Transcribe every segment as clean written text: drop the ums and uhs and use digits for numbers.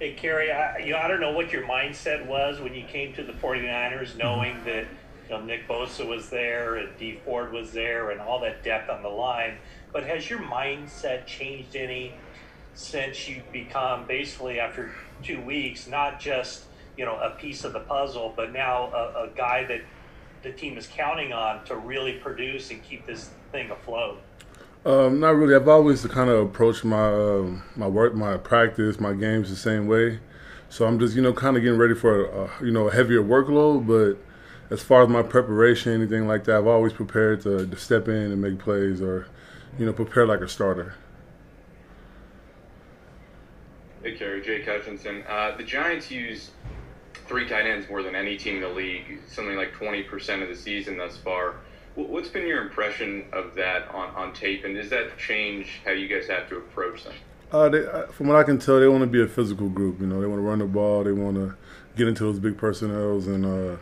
Hey, Kerry, I don't know what your mindset was when you came to the 49ers, knowing that Nick Bosa was there and Dee Ford was there and all that depth on the line. But has your mindset changed any since you've become, basically after 2 weeks, not just a piece of the puzzle, but now a guy that the team is counting on to really produce and keep this thing afloat? Not really. I've always kind of approached my my work, my practice, my games the same way. So I'm just kind of getting ready for a heavier workload. But as far as my preparation, anything like that, I've always prepared to step in and make plays, or prepare like a starter. Hey, Kerry, Jay Cutchinson. The Giants use three tight ends more than any team in the league, something like 20% of the season thus far. What's been your impression of that on tape, and does that change how you guys have to approach them? From what I can tell, they want to be a physical group. They want to run the ball, they want to get into those big personnels, and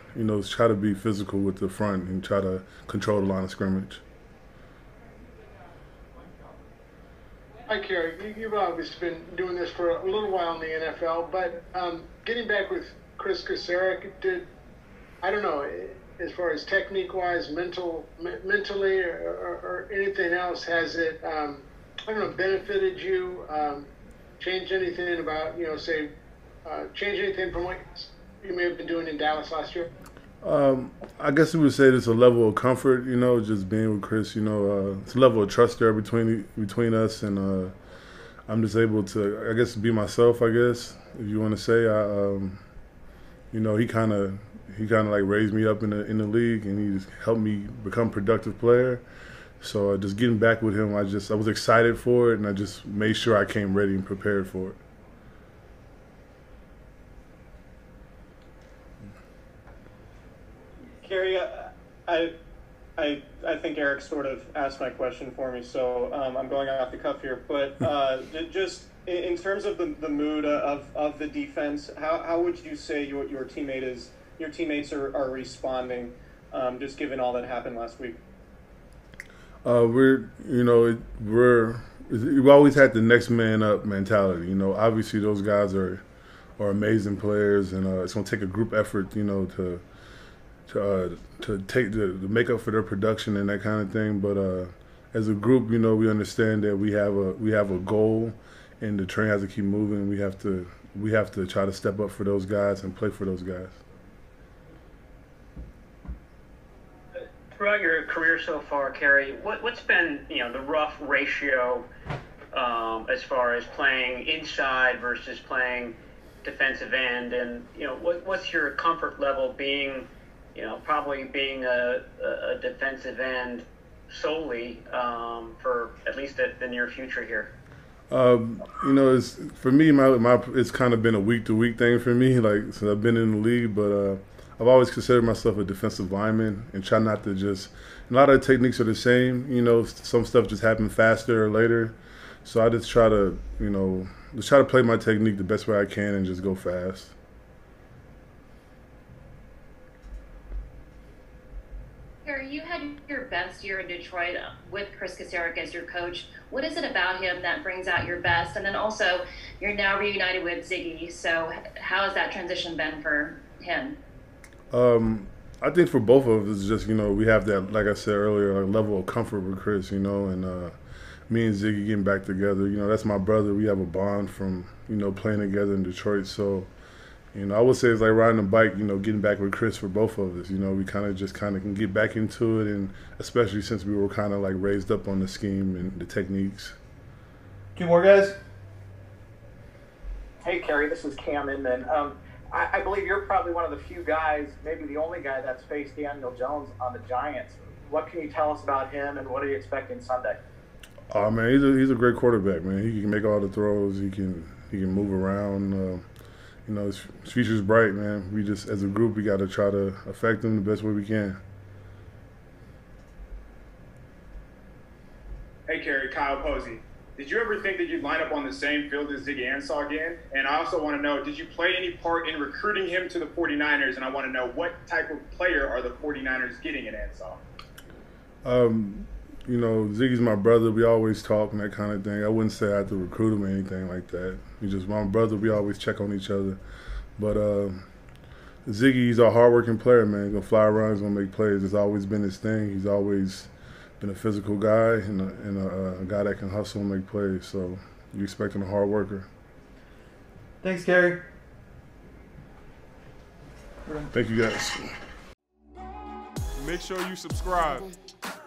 try to be physical with the front and try to control the line of scrimmage. Hi, Kerry. You've obviously been doing this for a little while in the NFL, but getting back with Chris Kocurek, as far as technique-wise, mentally, or anything else, has it, benefited you? Changed anything about, change anything from what you may have been doing in Dallas last year? I guess we would say there's a level of comfort, just being with Chris. It's a level of trust there between us, and I'm just able to, be myself. If you want to say, he kind of like raised me up in the league, and he just helped me become a productive player. So just getting back with him, I was excited for it, and I just made sure I came ready and prepared for it. Kerry, I think Eric sort of asked my question for me, so I'm going off the cuff here. But just in terms of the mood of the defense, how would you say your teammate is? Your teammates are responding, just given all that happened last week? We've always had the next man up mentality. Obviously those guys are amazing players, and it's gonna take a group effort, to make up for their production and that kind of thing. But as a group, we understand that we have a goal, and the train has to keep moving. We have to try to step up for those guys and play for those guys. Throughout your career so far, Kerry, what's been the rough ratio as far as playing inside versus playing defensive end, and what's your comfort level being probably being a defensive end solely for at least the near future here? It's, for me, it's kind of been a week to week thing for me, like since I've been in the league, but. I've always considered myself a defensive lineman and try not to just – a lot of the techniques are the same. Some stuff just happens faster or later. So I just try to, just try to play my technique the best way I can and just go fast. Kerry, you had your best year in Detroit with Chris Kocurek as your coach. What is it about him that brings out your best? And then also, you're now reunited with Ziggy. So how has that transition been for him? I think for both of us, just we have that, like I said earlier, a level of comfort with Chris, and me and Ziggy getting back together. That's my brother. We have a bond from playing together in Detroit. So, I would say it's like riding a bike. Getting back with Chris for both of us. We kind of can get back into it, and especially since we were kind of like raised up on the scheme and the techniques. Two more guys. Hey, Kerry, this is Cam Inman. I believe you're probably one of the few guys, maybe the only guy, that's faced Daniel Jones on the Giants. What can you tell us about him, and what are you expecting Sunday? Oh man, he's a great quarterback, man. He can make all the throws. He can move around. His future's bright, man. We just, as a group, we got to try to affect him the best way we can. Hey, Kerry, Kyle Posey. Did you ever think that you'd line up on the same field as Ziggy Ansah again? And I also want to know, did you play any part in recruiting him to the 49ers? And I want to know, what type of player are the 49ers getting in Ansah? you know, Ziggy's my brother. We always talk and that kind of thing. I wouldn't say I had to recruit him or anything like that. He's just my brother. We always check on each other. But Ziggy's a hardworking player, man. He's going to fly around. He's going to make plays. It's always been his thing. He's always been a physical guy and a guy that can hustle and make plays. So you're expecting a hard worker. Thanks, Kerry. Thank you, guys. Make sure you subscribe.